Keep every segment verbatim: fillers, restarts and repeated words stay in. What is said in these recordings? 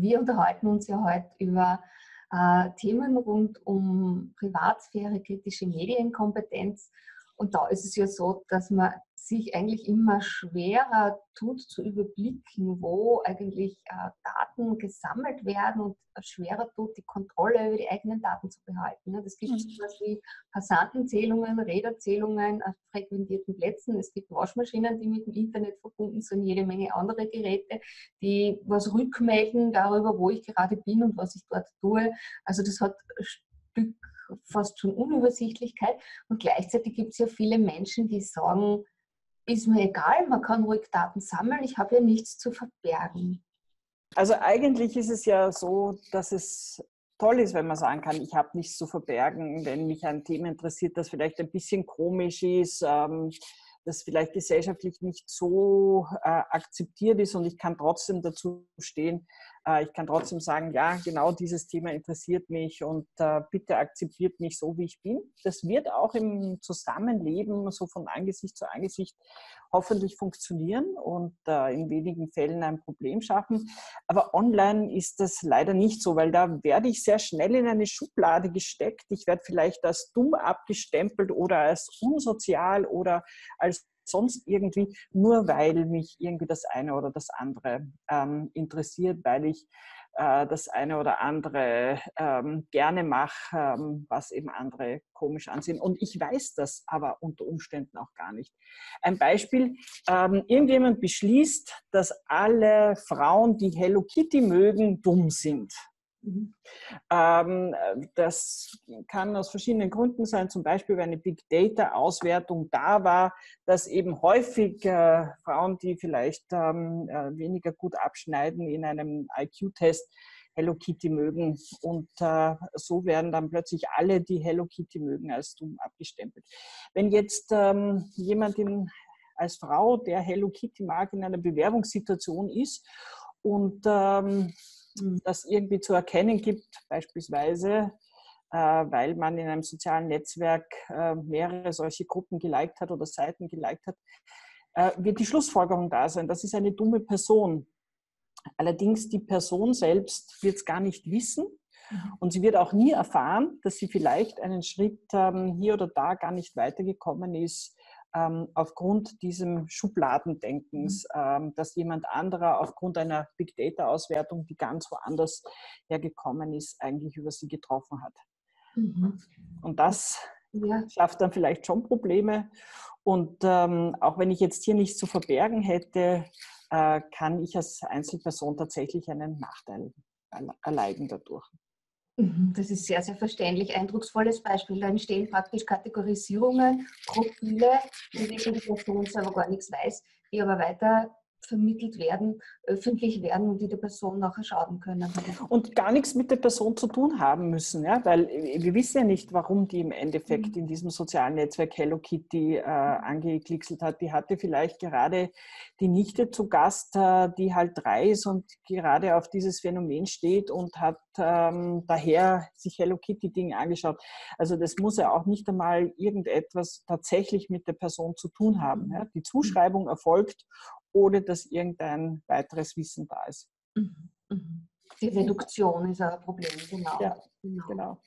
Wir unterhalten uns ja heute über äh, Themen rund um Privatsphäre, kritische Medienkompetenz. Und da ist es ja so, dass man sich eigentlich immer schwerer tut, zu überblicken, wo eigentlich äh, Daten gesammelt werden, und schwerer tut, die Kontrolle über die eigenen Daten zu behalten. Ja, das gibt mhm. sowas wie Passantenzählungen, Räderzählungen auf frequentierten Plätzen. Es gibt Waschmaschinen, die mit dem Internet verbunden sind, jede Menge andere Geräte, die was rückmelden darüber, wo ich gerade bin und was ich dort tue. Also das hat ein Stück fast schon Unübersichtlichkeit, und gleichzeitig gibt es ja viele Menschen, die sagen, ist mir egal, man kann ruhig Daten sammeln, ich habe ja nichts zu verbergen. Also eigentlich ist es ja so, dass es toll ist, wenn man sagen kann, ich habe nichts zu verbergen, wenn mich ein Thema interessiert, das vielleicht ein bisschen komisch ist, ähm, das vielleicht gesellschaftlich nicht so äh, akzeptiert ist, und ich kann trotzdem dazu stehen. Äh, ich kann trotzdem sagen, ja, genau dieses Thema interessiert mich, und äh, bitte akzeptiert mich so, wie ich bin. Das wird auch im Zusammenleben so von Angesicht zu Angesicht hoffentlich funktionieren und äh, in wenigen Fällen ein Problem schaffen. Aber online ist das leider nicht so, weil da werde ich sehr schnell in eine Schublade gesteckt. Ich werde vielleicht als dumm abgestempelt oder als unsozial oder als sonst irgendwie, nur weil mich irgendwie das eine oder das andere ähm, interessiert, weil ich äh, das eine oder andere ähm, gerne mache, ähm, was eben andere komisch ansehen. Und ich weiß das aber unter Umständen auch gar nicht. Ein Beispiel, ähm, irgendjemand beschließt, dass alle Frauen, die Hello Kitty mögen, dumm sind. Mhm. Ähm, das kann aus verschiedenen Gründen sein, zum Beispiel, wenn eine Big-Data-Auswertung da war, dass eben häufig äh, Frauen, die vielleicht ähm, äh, weniger gut abschneiden in einem I Q-Test, Hello Kitty mögen, und äh, so werden dann plötzlich alle, die Hello Kitty mögen, als dumm abgestempelt. Wenn jetzt ähm, jemand in, als Frau, der Hello Kitty mag, in einer Bewerbungssituation ist und ähm, das irgendwie zu erkennen gibt, beispielsweise, äh, weil man in einem sozialen Netzwerk äh, mehrere solche Gruppen geliked hat oder Seiten geliked hat, äh, wird die Schlussfolgerung da sein, das ist eine dumme Person. Allerdings die Person selbst wird es gar nicht wissen, und sie wird auch nie erfahren, dass sie vielleicht einen Schritt ähm, hier oder da gar nicht weitergekommen ist, Ähm, aufgrund diesem Schubladendenkens, ähm, dass jemand anderer aufgrund einer Big-Data-Auswertung, die ganz woanders hergekommen ist, eigentlich über sie getroffen hat. Mhm. Und das ja. schafft dann vielleicht schon Probleme. Und ähm, auch wenn ich jetzt hier nichts zu verbergen hätte, äh, kann ich als Einzelperson tatsächlich einen Nachteil erleiden dadurch. Das ist sehr, sehr verständlich. Eindrucksvolles Beispiel. Da entstehen praktisch Kategorisierungen, Profile, in welchen die Person selber gar nichts weiß, die aber weiter vermittelt werden, öffentlich werden und die der Person nachher schaden können. Und gar nichts mit der Person zu tun haben müssen, ja? Weil wir wissen ja nicht, warum die im Endeffekt in diesem sozialen Netzwerk Hello Kitty äh, angeklickselt hat. Die hatte vielleicht gerade die Nichte zu Gast, äh, die halt drei ist und gerade auf dieses Phänomen steht und hat ähm, daher sich Hello Kitty Ding angeschaut. Also das muss ja auch nicht einmal irgendetwas tatsächlich mit der Person zu tun haben. Ja? Die Zuschreibung erfolgt, ohne dass irgendein weiteres Wissen da ist. Die Reduktion ist ein Problem, genau. Ja, genau.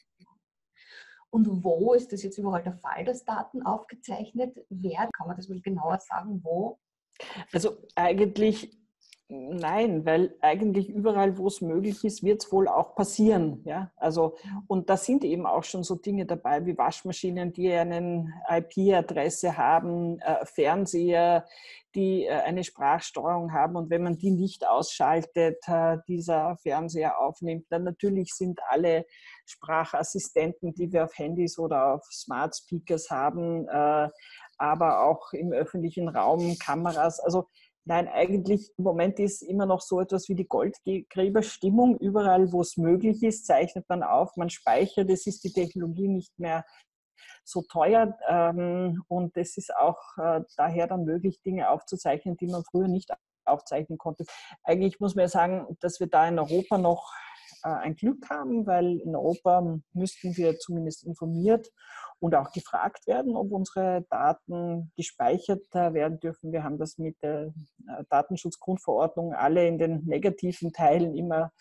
Und wo ist das jetzt überall der Fall, dass Daten aufgezeichnet werden? Kann man das mal genauer sagen, wo? Also eigentlich nein, weil eigentlich überall, wo es möglich ist, wird es wohl auch passieren. Ja? Also, und da sind eben auch schon so Dinge dabei wie Waschmaschinen, die eine I P-Adresse haben, äh, Fernseher, die äh, eine Sprachsteuerung haben. Und wenn man die nicht ausschaltet, äh, dieser Fernseher aufnimmt, dann natürlich sind alle Sprachassistenten, die wir auf Handys oder auf Smart Speakers haben, äh, aber auch im öffentlichen Raum, Kameras, also nein, eigentlich im Moment ist immer noch so etwas wie die Goldgräberstimmung. Überall, wo es möglich ist, zeichnet man auf, man speichert. Es ist die Technologie nicht mehr so teuer ähm, und es ist auch äh, daher dann möglich, Dinge aufzuzeichnen, die man früher nicht aufzeichnen konnte. Eigentlich muss man ja sagen, dass wir da in Europa noch äh, ein Glück haben, weil in Europa müssten wir zumindest informiert und auch gefragt werden, ob unsere Daten gespeichert werden dürfen. Wir haben das mit der Datenschutzgrundverordnung alle in den negativen Teilen immer,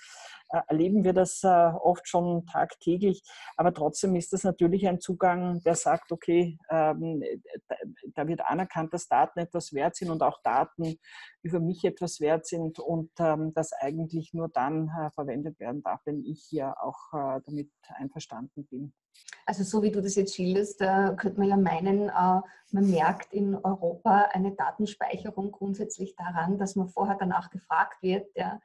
erleben wir das oft schon tagtäglich. Aber trotzdem ist das natürlich ein Zugang, der sagt, okay, da wird anerkannt, dass Daten etwas wert sind und auch Daten über mich etwas wert sind und das eigentlich nur dann verwendet werden darf, wenn ich hier auch damit einverstanden bin. Also so wie du das jetzt schilderst, da könnte man ja meinen, man merkt in Europa eine Datenspeicherung grundsätzlich daran, dass man vorher danach gefragt wird. Ja.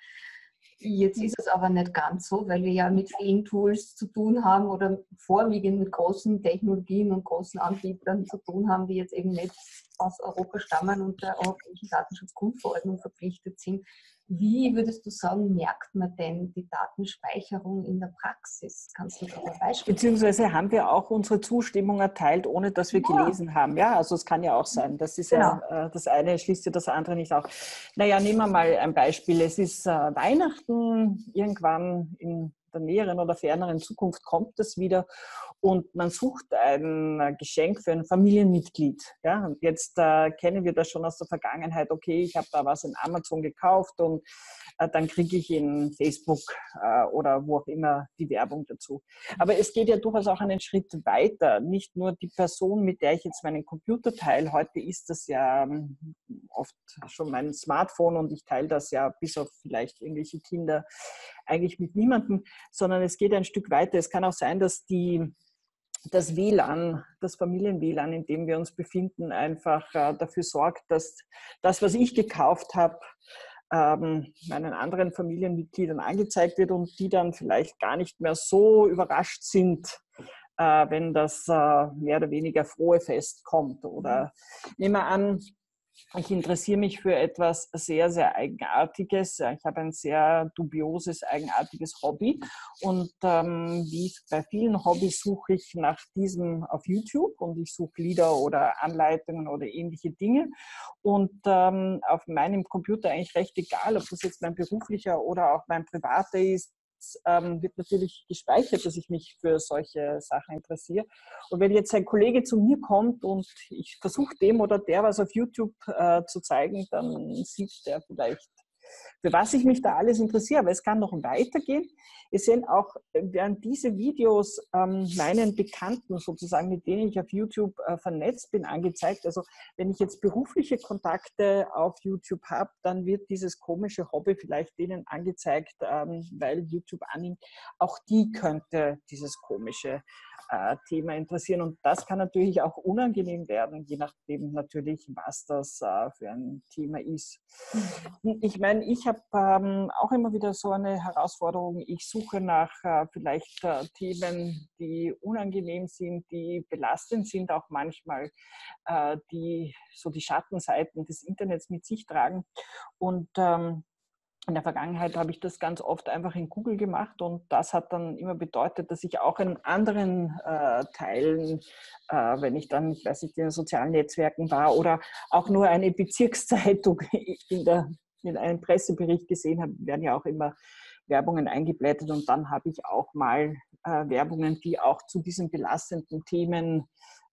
Jetzt ist es aber nicht ganz so, weil wir ja mit vielen Tools zu tun haben oder vorwiegend mit großen Technologien und großen Anbietern zu tun haben, die jetzt eben nicht aus Europa stammen und der europäischen Datenschutzgrundverordnung verpflichtet sind. Wie würdest du sagen, merkt man denn die Datenspeicherung in der Praxis? Kannst du da ein Beispiel? Beziehungsweise haben wir auch unsere Zustimmung erteilt, ohne dass wir ja. gelesen haben. Ja, also es kann ja auch sein. Das ist genau. ja, das eine schließt ja das andere nicht aus. Naja, nehmen wir mal ein Beispiel. Es ist äh, Weihnachten, irgendwann in der näheren oder ferneren Zukunft kommt das wieder und man sucht ein Geschenk für ein Familienmitglied. Ja, und jetzt äh, kennen wir das schon aus der Vergangenheit. Okay, ich habe da was in Amazon gekauft und äh, dann kriege ich in Facebook äh, oder wo auch immer die Werbung dazu. Aber es geht ja durchaus auch einen Schritt weiter. Nicht nur die Person, mit der ich jetzt meinen Computer teile. Heute ist das ja ähm, oft schon mein Smartphone und ich teile das ja bis auf vielleicht irgendwelche Kinder eigentlich mit niemandem, sondern es geht ein Stück weiter. Es kann auch sein, dass die, das W L A N, das Familien-W L A N, in dem wir uns befinden, einfach dafür sorgt, dass das, was ich gekauft habe, meinen anderen Familienmitgliedern angezeigt wird und die dann vielleicht gar nicht mehr so überrascht sind, wenn das mehr oder weniger frohe Fest kommt. Oder nehmen wir an, ich interessiere mich für etwas sehr, sehr Eigenartiges. Ich habe ein sehr dubioses, eigenartiges Hobby. Und ähm, wie bei vielen Hobbys suche ich nach diesem auf YouTube und ich suche Lieder oder Anleitungen oder ähnliche Dinge. Und ähm, auf meinem Computer eigentlich recht egal, ob das jetzt mein beruflicher oder auch mein privater ist, wird natürlich gespeichert, dass ich mich für solche Sachen interessiere. Und wenn jetzt ein Kollege zu mir kommt und ich versuche dem oder der was auf YouTube äh, zu zeigen, dann sieht der vielleicht, für was ich mich da alles interessiere. Aber es kann noch weitergehen. Wir sehen auch, während diese Videos ähm, meinen Bekannten sozusagen, mit denen ich auf YouTube äh, vernetzt bin, angezeigt. Also wenn ich jetzt berufliche Kontakte auf YouTube habe, dann wird dieses komische Hobby vielleicht denen angezeigt, ähm, weil YouTube annimmt. Auch die könnte dieses komische äh, Thema interessieren. Und das kann natürlich auch unangenehm werden, je nachdem natürlich, was das äh, für ein Thema ist. Ich meine, ich habe ähm, auch immer wieder so eine Herausforderung. Ich suche nach äh, vielleicht äh, Themen, die unangenehm sind, die belastend sind, auch manchmal, äh, die so die Schattenseiten des Internets mit sich tragen. Und ähm, in der Vergangenheit habe ich das ganz oft einfach in Google gemacht und das hat dann immer bedeutet, dass ich auch in anderen äh, Teilen, äh, wenn ich dann, ich weiß nicht, in den sozialen Netzwerken war oder auch nur eine Bezirkszeitung in der in einem Pressebericht gesehen habe, werden ja auch immer Werbungen eingeblättert und dann habe ich auch mal äh, Werbungen, die auch zu diesen belastenden Themen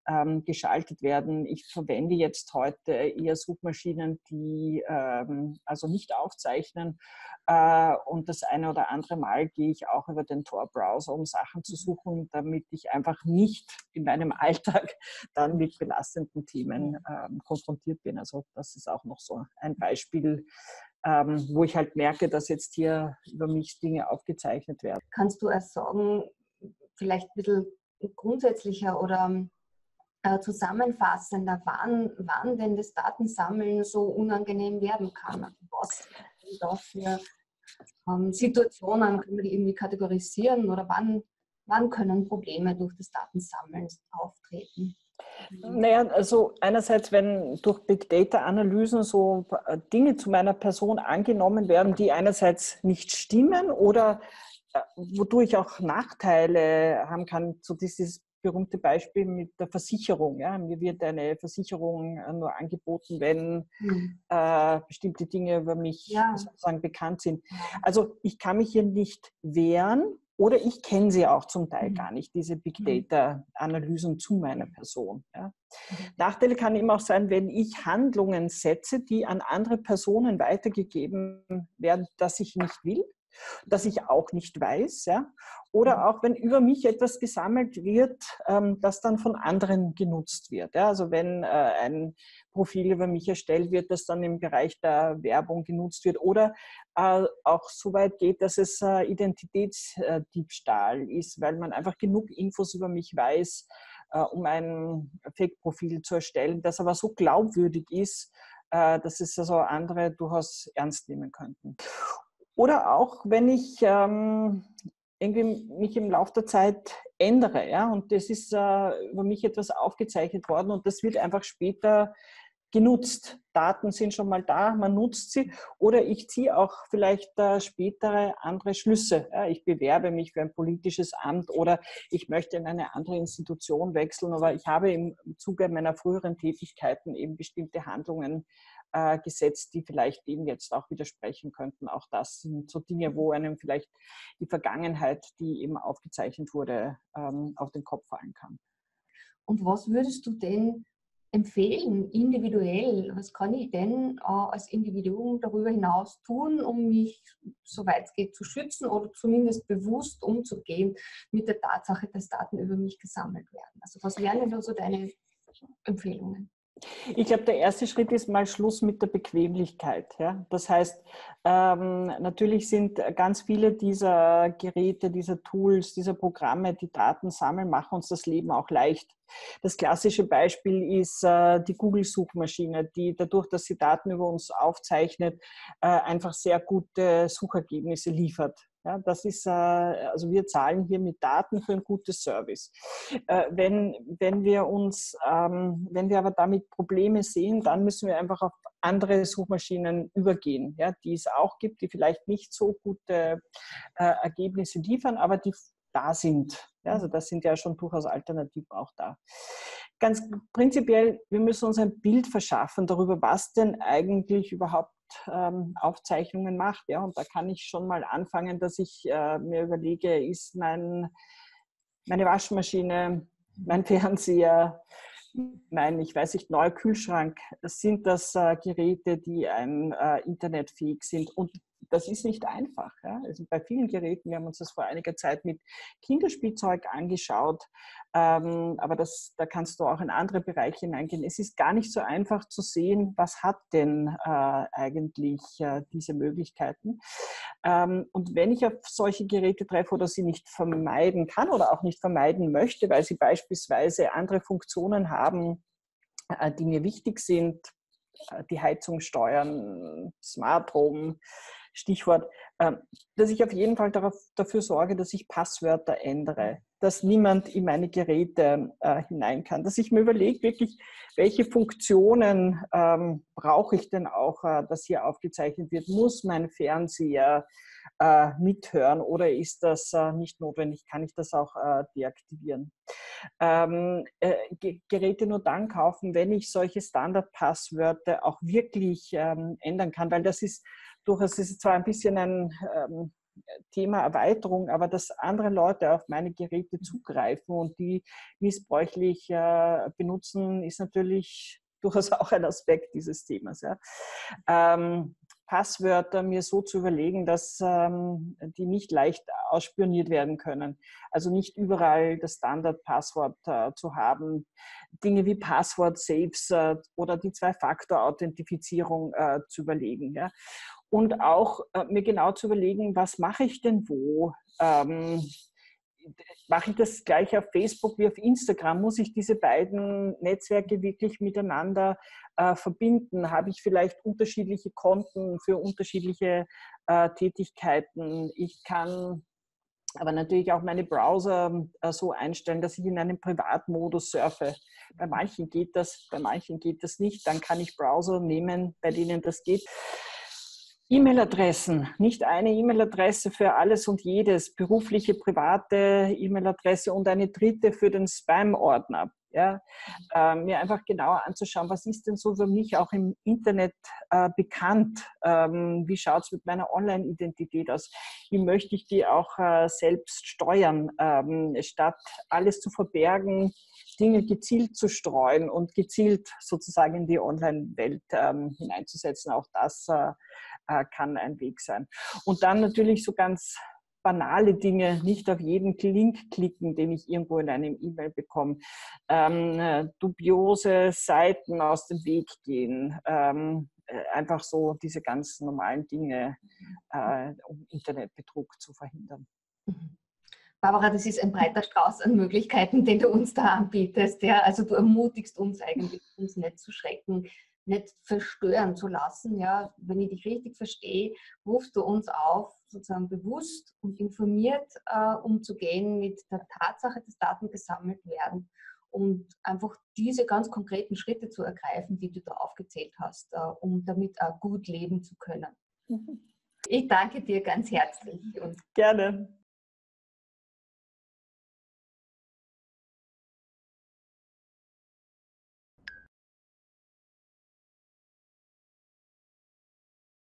ähm, geschaltet werden. Ich verwende jetzt heute eher Suchmaschinen, die ähm, also nicht aufzeichnen äh, und das eine oder andere Mal gehe ich auch über den Tor-Browser, um Sachen zu suchen, damit ich einfach nicht in meinem Alltag dann mit belastenden Themen ähm, konfrontiert bin. Also das ist auch noch so ein Beispiel, Ähm, wo ich halt merke, dass jetzt hier über mich Dinge aufgezeichnet werden. Kannst du erst sagen, vielleicht ein bisschen grundsätzlicher oder äh, zusammenfassender, wann, wann denn das Datensammeln so unangenehm werden kann? Was da für ähm, Situationen können wir die irgendwie kategorisieren oder wann, wann können Probleme durch das Datensammeln auftreten? Naja, also einerseits, wenn durch Big Data-Analysen so Dinge zu meiner Person angenommen werden, die einerseits nicht stimmen oder wodurch ich auch Nachteile haben kann, so dieses berühmte Beispiel mit der Versicherung. Ja. Mir wird eine Versicherung nur angeboten, wenn mhm. äh, bestimmte Dinge über mich ja. sozusagen bekannt sind. Also ich kann mich hier nicht wehren, Oder ich kenne sie auch zum Teil gar nicht, diese Big-Data-Analysen zu meiner Person. Ja. Nachteil kann eben auch sein, wenn ich Handlungen setze, die an andere Personen weitergegeben werden, dass ich nicht will, dass ich auch nicht weiß. Ja. Oder auch, wenn über mich etwas gesammelt wird, ähm, das dann von anderen genutzt wird. Ja. Also wenn äh, ein Profil über mich erstellt wird, das dann im Bereich der Werbung genutzt wird. Oder äh, auch so weit geht, dass es äh, Identitätsdiebstahl ist, weil man einfach genug Infos über mich weiß, äh, um ein Fake-Profil zu erstellen, das aber so glaubwürdig ist, äh, dass es also andere durchaus ernst nehmen könnten. Oder auch, wenn ich ähm, irgendwie mich im Laufe der Zeit ändere, ja, und das ist äh, über mich etwas aufgezeichnet worden und das wird einfach später genutzt. Daten sind schon mal da, man nutzt sie. Oder ich ziehe auch vielleicht äh, spätere andere Schlüsse. Ja, ich bewerbe mich für ein politisches Amt oder ich möchte in eine andere Institution wechseln, aber ich habe im Zuge meiner früheren Tätigkeiten eben bestimmte Handlungen äh, gesetzt, die vielleicht dem jetzt auch widersprechen könnten. Auch das sind so Dinge, wo einem vielleicht die Vergangenheit, die eben aufgezeichnet wurde, ähm, auf den Kopf fallen kann. Und was würdest du denn empfehlen, individuell? Was kann ich denn äh, als Individuum darüber hinaus tun, um mich, soweit es geht, zu schützen oder zumindest bewusst umzugehen mit der Tatsache, dass Daten über mich gesammelt werden? Also was wären denn so deine Empfehlungen? Ich glaube, der erste Schritt ist mal Schluss mit der Bequemlichkeit. Ja? Das heißt, ähm, natürlich sind ganz viele dieser Geräte, dieser Tools, dieser Programme, die Daten sammeln, machen uns das Leben auch leicht. Das klassische Beispiel ist äh, die Google-Suchmaschine, die dadurch, dass sie Daten über uns aufzeichnet, äh, einfach sehr gute Suchergebnisse liefert. Ja, das ist, äh, also wir zahlen hier mit Daten für ein gutes Service. Äh, wenn, wenn wir uns, ähm, wenn wir aber damit Probleme sehen, dann müssen wir einfach auf andere Suchmaschinen übergehen, ja, die es auch gibt, die vielleicht nicht so gute äh, Ergebnisse liefern, aber die da sind. Ja, also das sind ja schon durchaus Alternativen auch da. Ganz prinzipiell, wir müssen uns ein Bild verschaffen darüber, was denn eigentlich überhaupt ähm, Aufzeichnungen macht. Ja, und da kann ich schon mal anfangen, dass ich äh, mir überlege, ist mein, meine Waschmaschine, mein Fernseher, mein, ich weiß nicht, neuer Kühlschrank, sind das äh, Geräte, die ein äh, internetfähig sind? Und das ist nicht einfach. Ja? Also bei vielen Geräten, wir haben uns das vor einiger Zeit mit Kinderspielzeug angeschaut, ähm, aber das, da kannst du auch in andere Bereiche hineingehen. Es ist gar nicht so einfach zu sehen, was hat denn äh, eigentlich äh, diese Möglichkeiten. Ähm, und wenn ich auf solche Geräte treffe oder sie nicht vermeiden kann oder auch nicht vermeiden möchte, weil sie beispielsweise andere Funktionen haben, äh, die mir wichtig sind, äh, die Heizung steuern, Smart Home, Stichwort, dass ich auf jeden Fall darauf, dafür sorge, dass ich Passwörter ändere, dass niemand in meine Geräte äh, hinein kann, dass ich mir überlege, wirklich, welche Funktionen ähm, brauche ich denn auch, äh, dass hier aufgezeichnet wird. Muss mein Fernseher äh, mithören oder ist das äh, nicht notwendig? Kann ich das auch äh, deaktivieren? Ähm, äh, Geräte nur dann kaufen, wenn ich solche Standardpasswörter auch wirklich ähm, ändern kann, weil das ist durchaus ist zwar ein bisschen ein ähm, Thema Erweiterung, aber dass andere Leute auf meine Geräte zugreifen und die missbräuchlich äh, benutzen, ist natürlich durchaus auch ein Aspekt dieses Themas. Ja. Ähm, Passwörter mir so zu überlegen, dass ähm, die nicht leicht ausspioniert werden können. Also nicht überall das Standardpasswort äh, zu haben. Dinge wie Passwort-Saves äh, oder die Zwei-Faktor-Authentifizierung äh, zu überlegen. Ja. Und auch äh, mir genau zu überlegen, was mache ich denn wo? Ähm, Mache ich das gleich auf Facebook wie auf Instagram? Muss ich diese beiden Netzwerke wirklich miteinander äh, verbinden? Habe ich vielleicht unterschiedliche Konten für unterschiedliche äh, Tätigkeiten? Ich kann aber natürlich auch meine Browser äh, so einstellen, dass ich in einem Privatmodus surfe. Bei manchen geht das, bei manchen geht das nicht. Dann kann ich Browser nehmen, bei denen das geht. E-Mail-Adressen, nicht eine E-Mail-Adresse für alles und jedes, berufliche, private E-Mail-Adresse und eine dritte für den Spam-Ordner. ja, äh, mir einfach genauer anzuschauen, was ist denn so für mich auch im Internet äh, bekannt, ähm, wie schaut es mit meiner Online-Identität aus, wie möchte ich die auch äh, selbst steuern, ähm, statt alles zu verbergen, Dinge gezielt zu streuen und gezielt sozusagen in die Online-Welt ähm, hineinzusetzen. Auch das äh, äh, kann ein Weg sein. Und dann natürlich so ganz banale Dinge, nicht auf jeden Link klicken, den ich irgendwo in einem E-Mail bekomme, ähm, äh, dubiose Seiten aus dem Weg gehen, ähm, äh, einfach so diese ganz normalen Dinge, äh, um Internetbetrug zu verhindern. Mhm. Barbara, das ist ein breiter Strauß an Möglichkeiten, den du uns da anbietest. Ja? Also du ermutigst uns eigentlich, uns nicht zu schrecken, nicht verstören zu lassen. Ja? Wenn ich dich richtig verstehe, rufst du uns auf, sozusagen bewusst und informiert äh, umzugehen mit der Tatsache, dass Daten gesammelt werden und einfach diese ganz konkreten Schritte zu ergreifen, die du da aufgezählt hast, äh, um damit auch gut leben zu können. Ich danke dir ganz herzlich. Und gerne.